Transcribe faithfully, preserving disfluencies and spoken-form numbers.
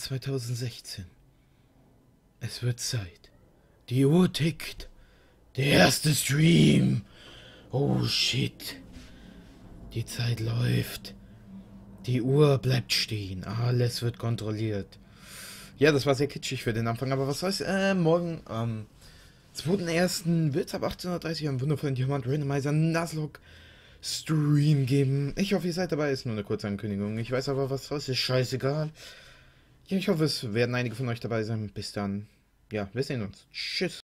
zweitausendsechzehn. Es wird Zeit. Die Uhr tickt. Der erste Stream. Oh shit. Die Zeit läuft. Die Uhr bleibt stehen. Alles wird kontrolliert. Ja, das war sehr kitschig für den Anfang, aber was soll's. Äh, morgen am zweiten ersten wird es ab achtzehn Uhr dreißig einen wundervollen Diamant Randomizer Nuzlocke Stream geben. Ich hoffe, ihr seid dabei. Ist nur eine kurze Ankündigung. Ich weiß aber, was soll's. Ist scheißegal. Ja, ich hoffe, es werden einige von euch dabei sein. Bis dann. Ja, wir sehen uns. Tschüss.